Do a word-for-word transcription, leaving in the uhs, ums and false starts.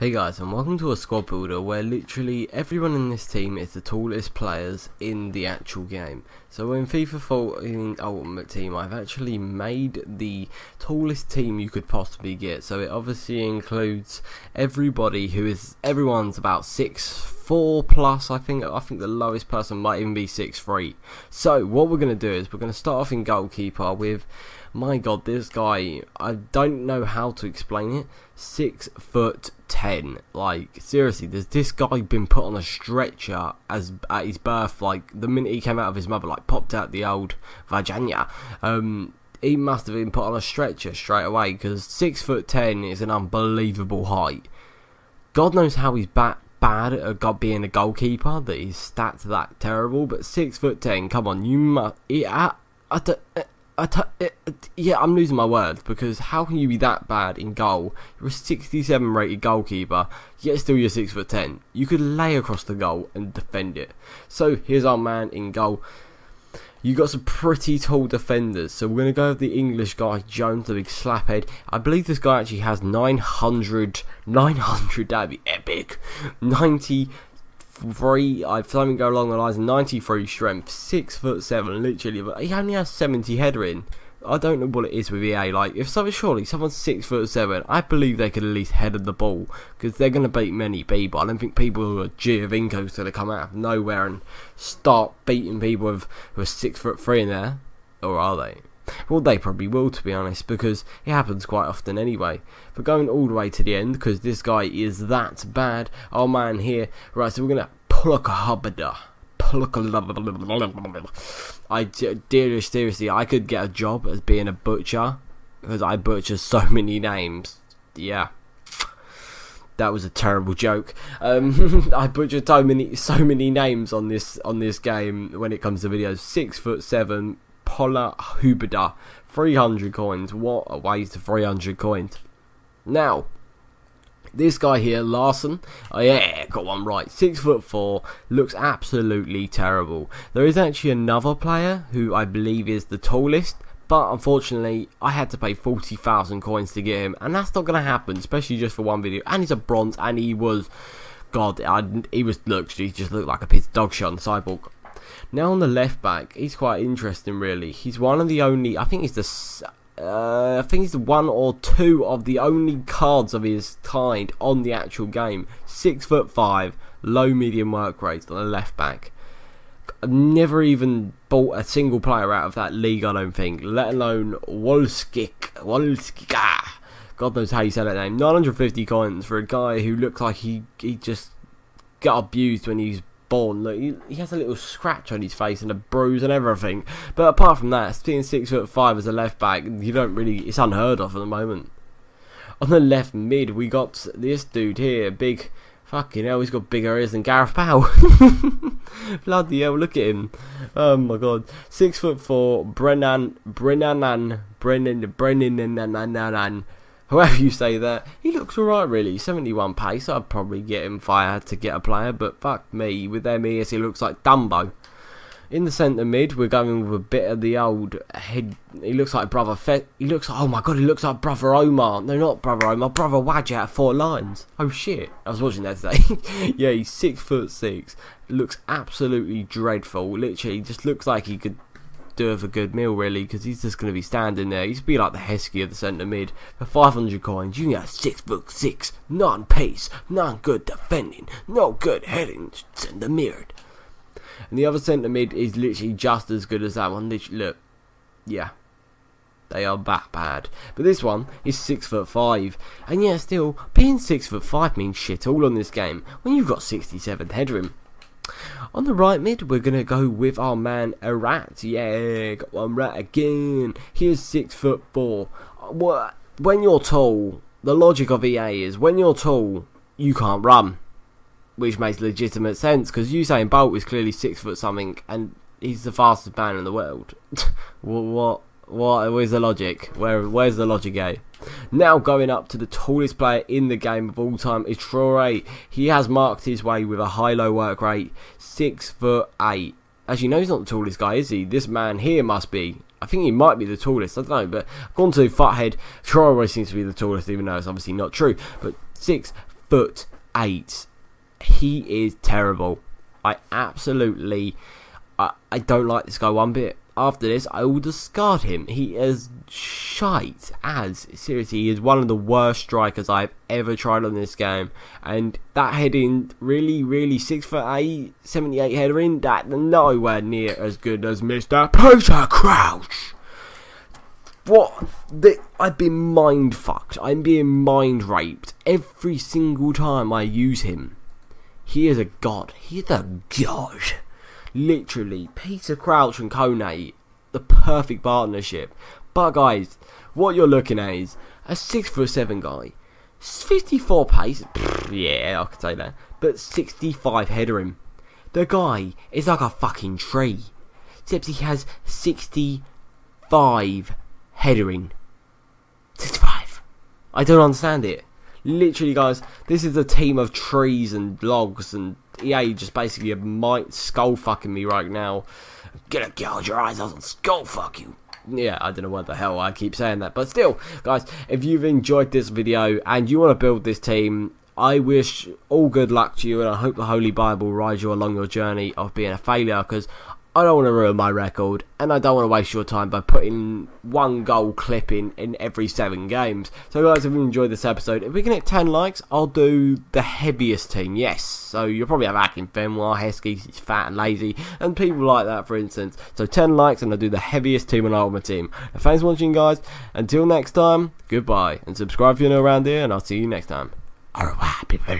Hey guys, and welcome to a squad builder where literally everyone in this team is the tallest players in the actual game. So in FIFA fourteen Ultimate Team, I've actually made the tallest team you could possibly get. So it obviously includes everybody who is, everyone's about six four plus. I think I think the lowest person might even be six three. So what we're going to do is we're going to start off in goalkeeper with, my god, this guy, I don't know how to explain it, six foot ten. Like, seriously, there's this guy been put on a stretcher as at his birth. Like, the minute he came out of his mother, like, popped out the old vagina. Um, he must have been put on a stretcher straight away, because six foot ten is an unbelievable height. God knows how he's bat bad at being a goalkeeper, that his stats are that terrible, but six foot ten, come on, you must... Yeah, I, I don't, I don't, yeah, I'm losing my words, because how can you be that bad in goal? You're a sixty-seven rated goalkeeper, yet still you're six foot ten. You could lay across the goal and defend it. So here's our man in goal. You got some pretty tall defenders, so we're going to go with the English guy, Jones, the big slaphead. I believe this guy actually has nine hundred, nine hundred, that'd be epic, ninety-three, I something go along the lines, ninety-three strength, six foot seven, literally, but he only has seventy header in. I don't know what it is with E A, like, if someone, surely someone's six foot seven, I believe they could at least head of the ball, because they're going to beat many people. I don't think people who are Giovinco's going to come out of nowhere and start beating people with, who are six foot three in there, or are they? Well, they probably will, to be honest, because it happens quite often anyway. But going all the way to the end, because this guy is that bad, our man here, right, so we're going to Pola Huberda. I dearly, seriously, I could get a job as being a butcher, because I butcher so many names. Yeah, that was a terrible joke. Um, I butchered so many, so many names on this on this game when it comes to videos. Six foot seven, Pola Huberda, three hundred coins. What a waste of three hundred coins. Now, this guy here, Larson, oh yeah, got one right, six foot four, looks absolutely terrible. There is actually another player who I believe is the tallest, but unfortunately I had to pay forty thousand coins to get him, and that's not going to happen, especially just for one video. And he's a bronze, and he was, god, I, he was looked, he just looked like a piece of dog shit on the cyborg. Now on the left back, he's quite interesting really. He's one of the only, I think he's the... Uh, I think he's one or two of the only cards of his kind on the actual game. Six foot five, low medium work rates on the left back. I've never even bought a single player out of that league, I don't think, let alone Wolskik. Wolskik, ah, God knows how you say that name. nine hundred fifty coins for a guy who looks like he he just got abused when he's born. Look, he, he has a little scratch on his face and a bruise and everything, but apart from that, being six foot five as a left back, you don't really, it's unheard of at the moment. On the left mid, we got this dude here, big, fucking hell, he's got bigger ears than Gareth Powell. Bloody hell, look at him. Oh my god. Six foot four, Brennan, Brennan, Brennan, Brennan, however you say that, he looks alright really, seventy-one pace, I'd probably get him if I had to get a player, but fuck me, with them ears he looks like Dumbo. In the centre mid, we're going with a bit of the old head, he looks like Brother Fe, he looks like, oh my god, he looks like Brother Omar, no not Brother Omar, Brother Wadja at four lines, oh shit, I was watching that today. Yeah, he's six foot six, looks absolutely dreadful, literally just looks like he could do for a good meal really, because he's just going to be standing there. He's be like the Heskey of the centre mid. For five hundred coins you can get six foot six, non-pace, non-good defending, no good heading, centre mid. And the other centre mid is literally just as good as that one. Literally, look, yeah, they are that bad. But this one is six foot five, and yeah, still being six foot five means shit all on this game when you've got sixty-seven headroom. On the right mid, we're going to go with our man Erat. Yeah, got one right again. He is six foot four. When you're tall, the logic of E A is when you're tall, you can't run. Which makes legitimate sense, because Usain Bolt is clearly six foot something, and he's the fastest man in the world. what, what, what, where's the logic? Where, where's the logic, eh? Now going up to the tallest player in the game of all time is Traore. He has marked his way with a high-low work rate, six foot eight. As you know, he's not the tallest guy, is he? This man here must be. I think he might be the tallest, I don't know, but according to Futhead, Traore seems to be the tallest, even though it's obviously not true. But six foot eight. He is terrible. I absolutely, I, I don't like this guy one bit. After this, I will discard him. He is shite as, seriously, he is one of the worst strikers I've ever tried on this game. And that heading, really, really, six foot eight, seventy-eight header in, that nowhere near as good as Mister Peter Crouch. What? The, I've been mind fucked. I'm being mind raped every single time I use him. He is a god. He is a god. Literally, Peter Crouch and Konate, the perfect partnership. But guys, what you're looking at is a six foot seven guy, fifty-four pace, pfft, yeah, I could say that, but sixty-five header him. The guy is like a fucking tree, except he has sixty-five headering. sixty-five. I don't understand it. Literally, guys, this is a team of trees and logs, and E A just basically might skull fucking me right now. Get a gouge your eyes out and skull fuck you. Yeah, I don't know what the hell I keep saying that, but still, guys, if you've enjoyed this video and you want to build this team, I wish all good luck to you, and I hope the Holy Bible rides you along your journey of being a failure, because I don't want to ruin my record, and I don't want to waste your time by putting one goal clip in, in every seven games. So guys, if you enjoyed this episode, if we can hit ten likes, I'll do the heaviest team, yes. So you'll probably have Akinfenwa, Heskey, he's fat and lazy, and people like that, for instance. So ten likes, and I'll do the heaviest team on Ultimate Team. And thanks for watching, guys. Until next time, goodbye. And subscribe if you're new around here, and I'll see you next time. Au revoir, people.